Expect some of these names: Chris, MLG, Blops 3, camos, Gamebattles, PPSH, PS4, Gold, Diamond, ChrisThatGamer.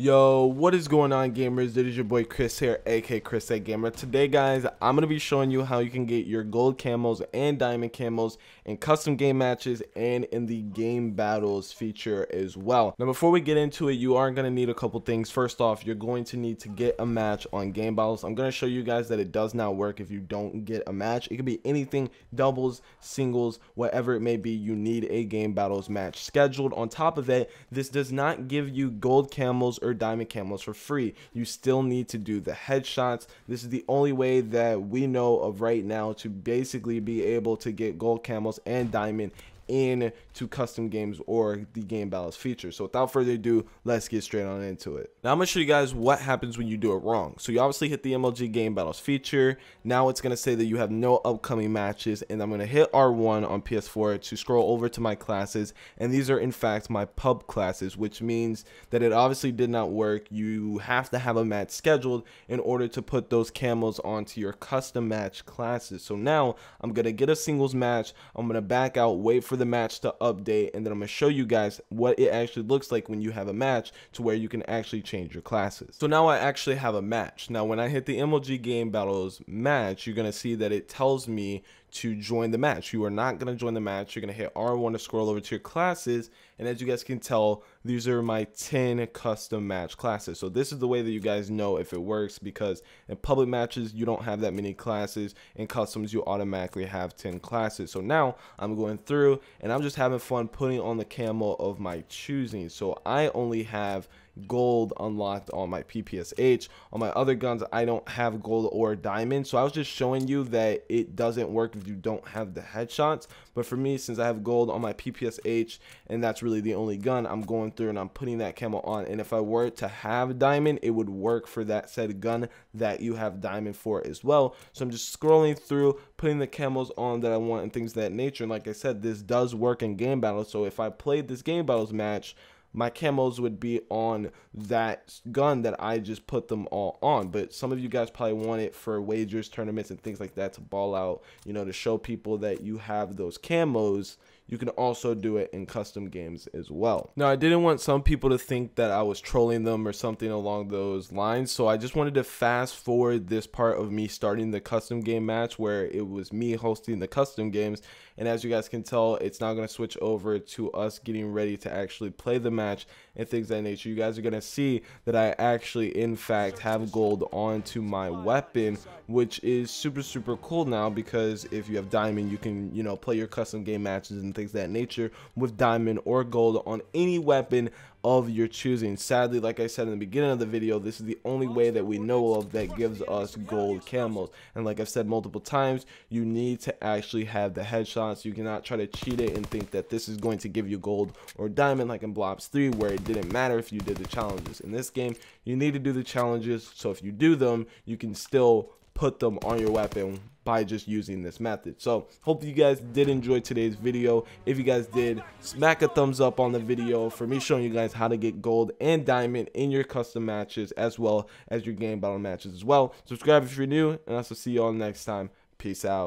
Yo, what is going on, gamers? It is your boy Chris here, aka ChrisThatGamer. Today, guys, I'm going to be showing you how you can get your gold camos and diamond camos in custom game matches and in the game battles feature as well. Now, before we get into it, you are going to need a couple things. First off, you're going to need to get a match on Gamebattles. I'm going to show you guys that it does not work if you don't get a match. It could be anything, doubles, singles, whatever it may be, you need a Gamebattles match scheduled. On top of that, this does not give you gold camos or diamond camos for free. You still need to do the headshots. This is the only way that we know of right now to basically be able to get gold camos and diamond into custom games or the game battles feature. So without further ado, let's get straight on into it. Now I'm gonna show you guys what happens when you do it wrong. So you obviously hit the MLG game battles feature. Now it's gonna say that you have no upcoming matches, and I'm gonna hit R1 on PS4 to scroll over to my classes, and these are in fact my pub classes, which means that it obviously did not work. You have to have a match scheduled in order to put those camos onto your custom match classes. So now I'm gonna get a singles match, I'm gonna back out, wait for the match to update, and then I'm gonna show you guys what it actually looks like when you have a match to where you can actually change your classes. So now I actually have a match. Now when I hit the MLG game battles match, you're gonna see that it tells me to join the match. You are not going to join the match. You're going to hit R1 to scroll over to your classes, and as you guys can tell, these are my 10 custom match classes. So this is the way that you guys know if it works, because in public matches you don't have that many classes, in customs you automatically have 10 classes. So now I'm going through and I'm just having fun putting on the camo of my choosing. So I only have gold unlocked on my PPSH. On my other guns I don't have gold or diamond, so I was just showing you that it doesn't work if you don't have the headshots. But for me, since I have gold on my PPSH and that's really the only gun, I'm going through and I'm putting that camo on, and if I were to have diamond, it would work for that said gun that you have diamond for as well. So I'm just scrolling through, putting the camos on that I want and things of that nature. And like I said, this does work in game battles. So if I played this game battles match, my camos would be on that gun that I just put them all on. But some of you guys probably want it for wagers, tournaments, and things like that to ball out, you know, to show people that you have those camos. You can also do it in custom games as well. Now, I didn't want some people to think that I was trolling them or something along those lines, so I just wanted to fast forward this part of me starting the custom game match where it was me hosting the custom games. And as you guys can tell, it's now gonna switch over to us getting ready to actually play the match and things of that nature. You guys are gonna see that I actually, in fact, have gold onto my weapon, which is super, super cool now, because if you have diamond, you can, you know, play your custom game matches and things of that nature with diamond or gold on any weapon of your choosing. Sadly, like I said in the beginning of the video, this is the only way that we know of that gives us gold camos. And like I've said multiple times, you need to actually have the headshots. You cannot try to cheat it and think that this is going to give you gold or diamond, like in Blops 3, where it didn't matter if you did the challenges. In this game, you need to do the challenges, so if you do them, you can still put them on your weapon by just using this method. So hope you guys did enjoy today's video. If you guys did, smack a thumbs up on the video for me showing you guys how to get gold and diamond in your custom matches as well as your game battle matches as well. Subscribe if you're new, and I'll see you all next time. Peace out.